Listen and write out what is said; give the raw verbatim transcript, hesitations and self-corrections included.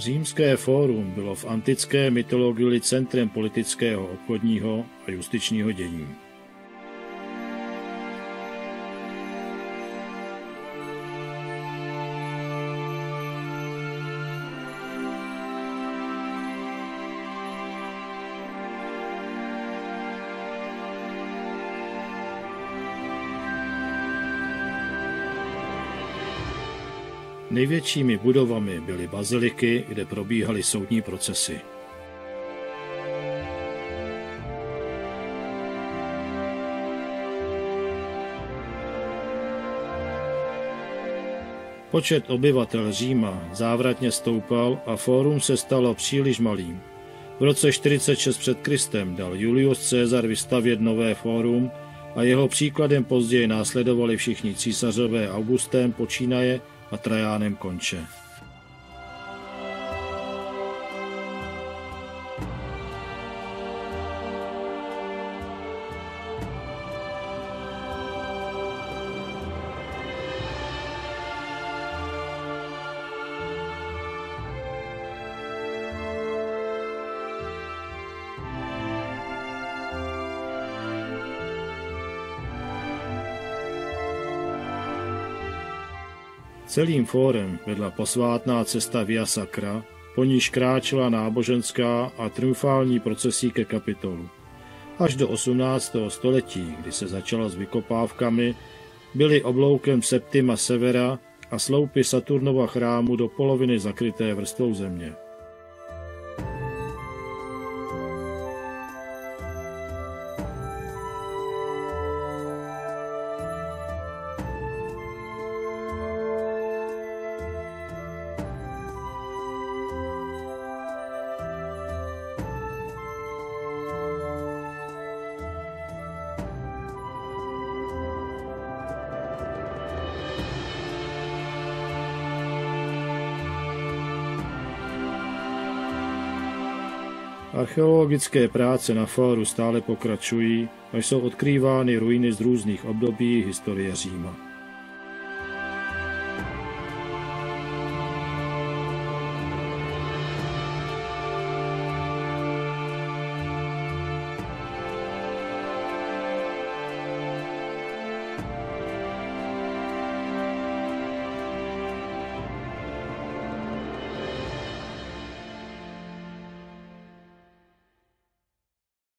Římské fórum bylo v antické mytologii centrem politického, obchodního a justičního dění. Největšími budovami byly baziliky, kde probíhaly soudní procesy. Počet obyvatel Říma závratně stoupal a fórum se stalo příliš malým. V roce čtyřicet šest před Kristem dal Julius Caesar vystavět nové fórum a jeho příkladem později následovali všichni císařové Augustem počínaje a Trajánem konče. Celým fórem vedla posvátná cesta Via Sacra, po níž kráčela náboženská a triumfální procesí ke Kapitolu. Až do osmnáctého století, kdy se začala s vykopávkami, byly obloukem Septima Severa a sloupy Saturnova chrámu do poloviny zakryté vrstvou země. Archeologické práce na fóru stále pokračují a jsou odkrývány ruiny z různých období historie Říma.